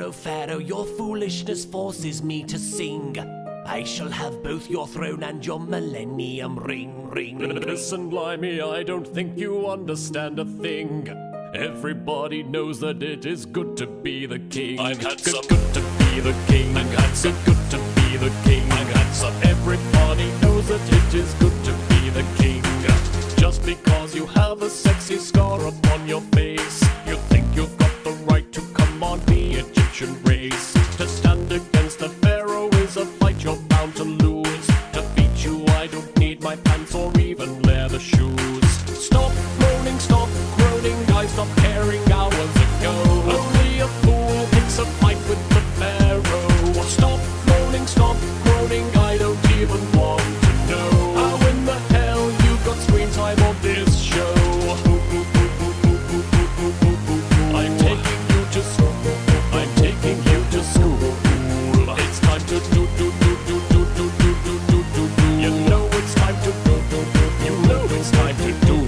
Pharaoh, Pharaoh, your foolishness forces me to sing. I shall have both your throne and your millennium ring, ring, ring. Listen, Blimey, I don't think you understand a thing. Everybody knows that it is good to be the king. I've had some good to be the king. I've had some good to be the king. I've had some. Everybody knows that it is good to be the king. Just because you have a sexy scar upon your face, you think you've got the right to command the Egyptian race. To stand against the pharaoh is a fight you're bound to lose. To beat you, I don't need my pants or even leather shoes. Stop moaning, stop groaning, I stopped caring hours ago. Only a fool picks a fight with the pharaoh. Stop moaning, stop groaning, I don't even want to know how in the hell you got screen time on this show. I'm taking you to school. It's time to do. You know it's time to do. You know it's time to do.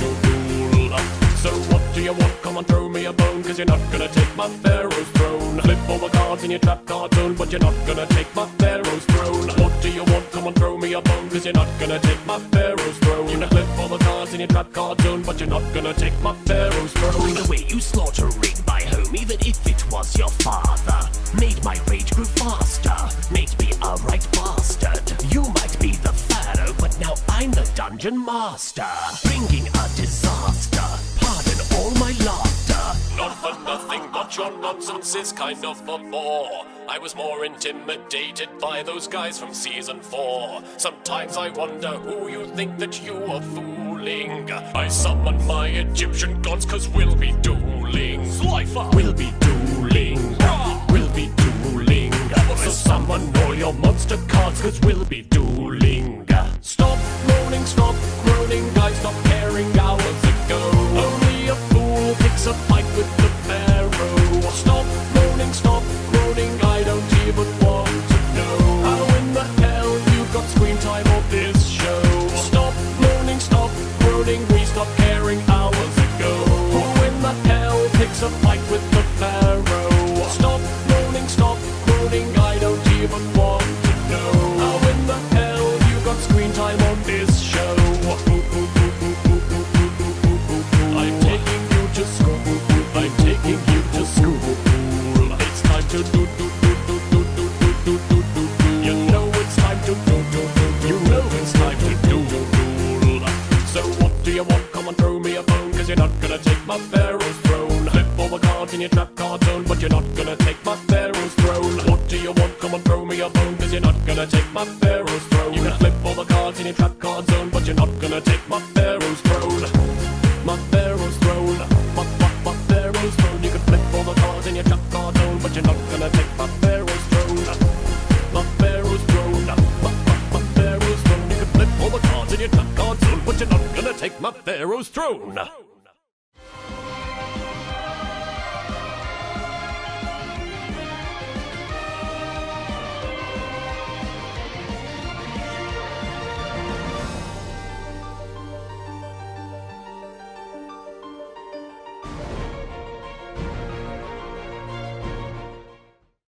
So what do you want? Come on, throw me a bone, cause you're not gonna take my pharaoh's throne. Flip over cards in your trap card zone, but you're not gonna take my pharaoh's throne. What do you want? Come on, throw me a bone, cause you're not gonna take my pharaoh's throne. You flip over cards in your trap card zone, but you're not gonna take my pharaoh's throne. By the way you slaughter rigged my home, even if it was your father, made my rage grew faster, made me a right bastard. You might be the pharaoh, but now I'm the dungeon master, bringing a disaster. Pardon all my laughter. Not for nothing, but your nonsense is kind of a bore. I was more intimidated by those guys from season 4. Sometimes I wonder who you think that you are fooling. I summon my Egyptian gods, cause we'll be dueling. Slifer! We'll be dueling. We'll be dueling. So summon all your monster cards, cause we'll be dueling. Stop moaning, stop groaning, guys, stop caring hours ago. Only a fool picks a fight with the pharaoh. Stop moaning, stop groaning, I don't even want to know how in the hell you got screen time on this show. Stop moaning, stop groaning, we stopped caring hours ago. Who in the hell picks a fight with the pharaoh? Stop moaning, stop groaning, I don't even want to know how in the hell you got screen time on this show. I'm taking you to school. I'm taking you to school. It's time to do. You know it's time to do. You know it's time to do. So what do you want? Come on, throw me a bone, cause you're not gonna take my pharaoh's throne. Flip over cards in your trap card zone, but you're not gonna take my pharaoh's throne. What do you want? Come on, throw me a bone, cause you're not gonna take my pharaoh's throne. You can flip over cards in your trap card zone, but you're not gonna take my pharaoh's throne. My pharaoh's throne, my pharaoh's throne. You can flip all the cards in your trap card zone, but you're not gonna take my pharaoh's throne. My pharaoh's throne, my pharaoh's throne. You can flip all the cards in your trap card zone, but you're not gonna take my pharaoh's throne.